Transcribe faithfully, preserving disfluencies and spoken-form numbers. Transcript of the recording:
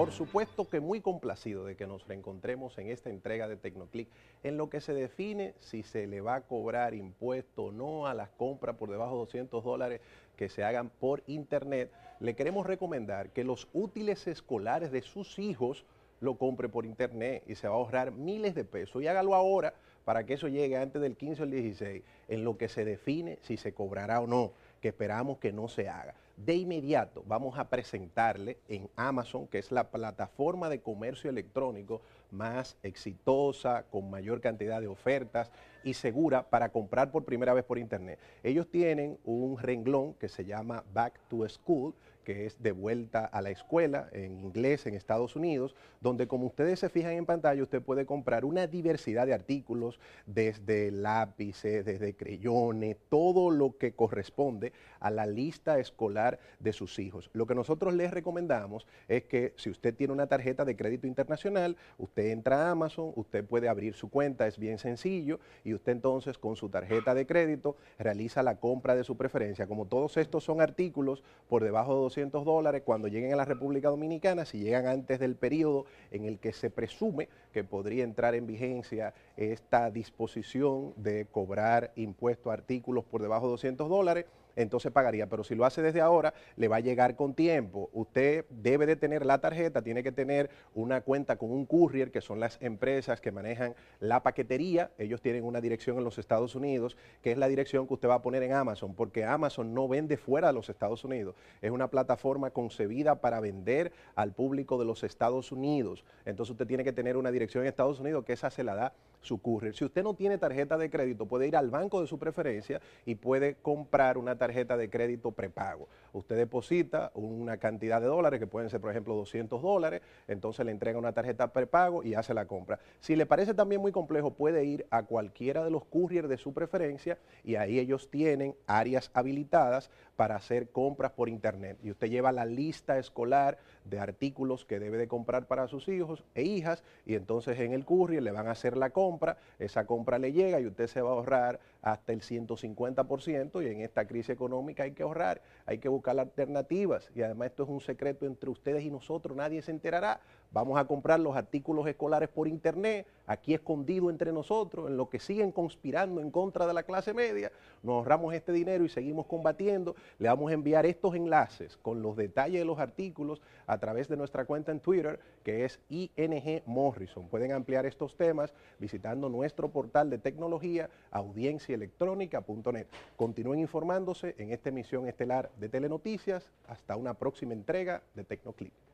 Por supuesto que muy complacido de que nos reencontremos en esta entrega de Tecnoclic, en lo que se define si se le va a cobrar impuesto o no a las compras por debajo de doscientos dólares que se hagan por internet. Le queremos recomendar que los útiles escolares de sus hijos lo compre por internet y se va a ahorrar miles de pesos, y hágalo ahora para que eso llegue antes del quince o el dieciséis, en lo que se define si se cobrará o no, que esperamos que no se haga. De inmediato vamos a presentarle en Amazon, que es la plataforma de comercio electrónico más exitosa, con mayor cantidad de ofertas y segura para comprar por primera vez por internet. Ellos tienen un renglón que se llama Back to School, que es de vuelta a la escuela, en inglés, en Estados Unidos, donde, como ustedes se fijan en pantalla, usted puede comprar una diversidad de artículos, desde lápices, desde creyones, todo lo que corresponde a la lista escolar de sus hijos. Lo que nosotros les recomendamos es que, si usted tiene una tarjeta de crédito internacional, usted entra a Amazon, usted puede abrir su cuenta, es bien sencillo, y usted entonces con su tarjeta de crédito realiza la compra de su preferencia. Como todos estos son artículos por debajo de doscientos dólares, cuando lleguen a la República Dominicana, si llegan antes del periodo en el que se presume que podría entrar en vigencia esta disposición de cobrar impuesto a artículos por debajo de doscientos dólares, entonces pagaría. Pero si lo hace desde ahora, le va a llegar con tiempo. Usted debe de tener la tarjeta, tiene que tener una cuenta con un courier, que son las empresas que manejan la paquetería. Ellos tienen una dirección en los Estados Unidos, que es la dirección que usted va a poner en Amazon, porque Amazon no vende fuera de los Estados Unidos. Es una plataforma concebida para vender al público de los Estados Unidos. Entonces usted tiene que tener una dirección en Estados Unidos, que esa se la da su courier. Si usted no tiene tarjeta de crédito, puede ir al banco de su preferencia y puede comprar una tarjeta de crédito prepago. Usted deposita una cantidad de dólares, que pueden ser por ejemplo doscientos dólares, entonces le entrega una tarjeta prepago y hace la compra. Si le parece también muy complejo, puede ir a cualquiera de los couriers de su preferencia, y ahí ellos tienen áreas habilitadas para hacer compras por internet, y usted lleva la lista escolar de artículos que debe de comprar para sus hijos e hijas, y entonces en el courier le van a hacer la compra. Esa compra le llega y usted se va a ahorrar hasta el ciento cincuenta por ciento, y en esta crisis económica hay que ahorrar, hay que buscar alternativas, y además esto es un secreto entre ustedes y nosotros, nadie se enterará. Vamos a comprar los artículos escolares por internet, aquí escondido entre nosotros, en lo que siguen conspirando en contra de la clase media. Nos ahorramos este dinero y seguimos combatiendo. Le vamos a enviar estos enlaces con los detalles de los artículos a través de nuestra cuenta en Twitter, que es I N G Morrison. Pueden ampliar estos temas visitando nuestro portal de tecnología, audiencia electrónica punto net. Continúen informándose en esta emisión estelar de Telenoticias. Hasta una próxima entrega de Tecnoclic.